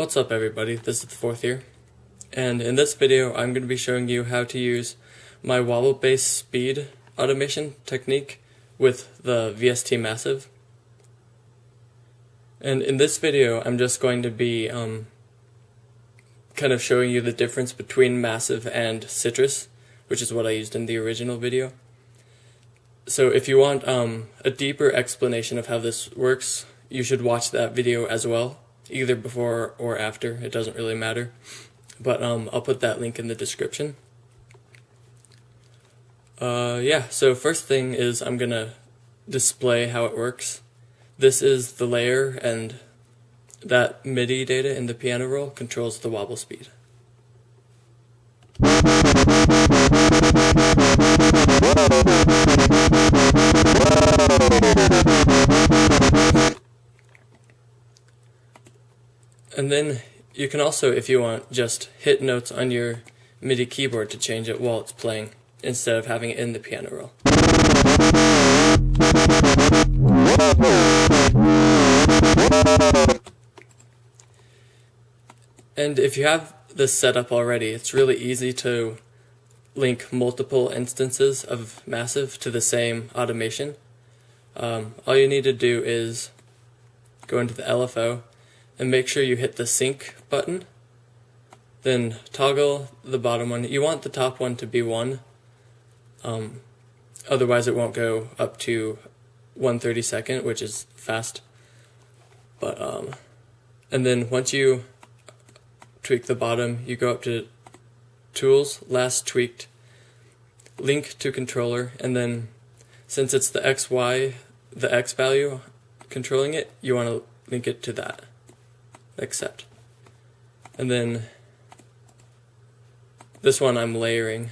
What's up everybody, this is the Fourth here, and in this video I'm going to be showing you how to use my wobble base speed automation technique with the VST Massive. And in this video I'm just going to be kind of showing you the difference between Massive and Citrus, which is what I used in the original video. So if you want a deeper explanation of how this works, you should watch that video as well. Either before or after, it doesn't really matter, but I'll put that link in the description. So first thing is I'm gonna display how it works. This is the layer, and that MIDI data in the piano roll controls the wobble speed. And then you can also, if you want, just hit notes on your MIDI keyboard to change it while it's playing, instead of having it in the piano roll. And if you have this set up already, it's really easy to link multiple instances of Massive to the same automation. All you need to do is go into the LFO, and make sure you hit the sync button, then toggle the bottom one. You want the top one to be 1, otherwise it won't go up to 1/32, which is fast. But and then once you tweak the bottom, you go up to Tools, Last Tweaked, Link to Controller, and then since it's the XY, the X value controlling it, you want to link it to that. Accept. And then this one I'm layering.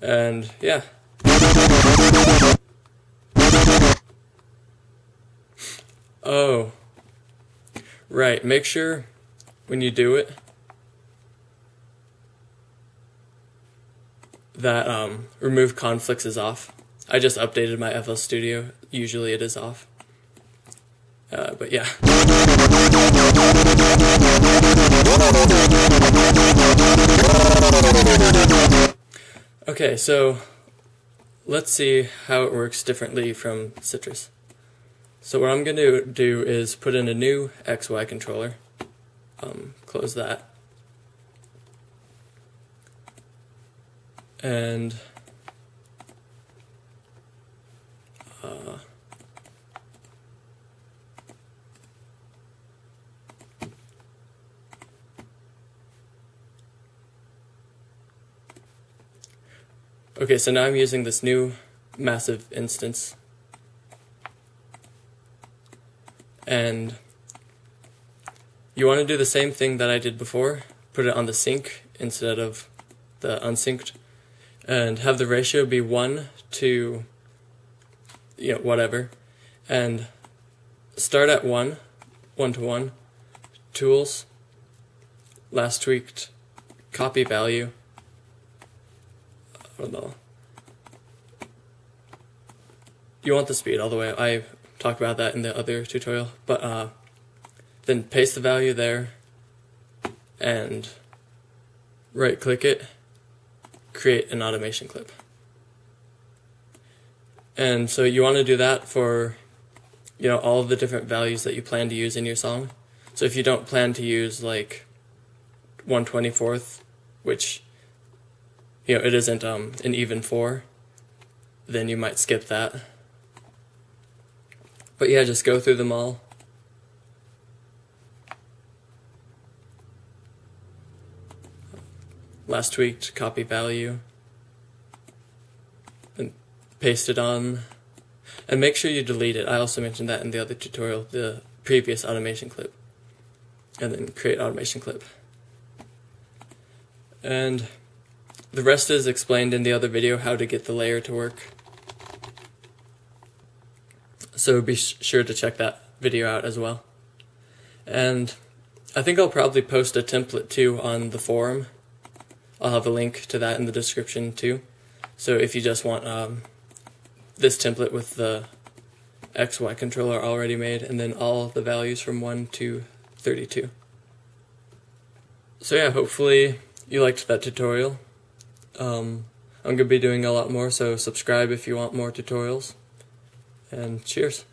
And yeah. Oh. Right, make sure when you do it that remove conflicts is off. I just updated my FL Studio. Usually it is off. But yeah. Okay, so let's see how it works differently from Citrus. So what I'm going to do is put in a new XY controller. Close that. And okay, so now I'm using this new Massive instance, and you want to do the same thing that I did before, put it on the sync instead of the unsynced, and have the ratio be 1 to, you know, whatever, and start at 1 to 1, Tools, Last Tweaked, Copy Value, I don't know. You want the speed all the way, I talked about that in the other tutorial, but then paste the value there, and right click it, create an automation clip. And so you want to do that for, you know, all of the different values that you plan to use in your song. So if you don't plan to use like 1/24, which, you know, it isn't an even 4, then you might skip that. But yeah, just go through them all. Last Tweaked, Copy Value, and paste it on, and make sure you delete it. I also mentioned that in the other tutorial, the previous automation clip, and then create automation clip. And the rest is explained in the other video, how to get the layer to work, so be sure to check that video out as well. And I think I'll probably post a template too on the forum. I'll have a link to that in the description too. So if you just want this template with the XY controller already made, and then all the values from 1 to 32. So yeah, hopefully you liked that tutorial. I'm going to be doing a lot more, so subscribe if you want more tutorials. And cheers!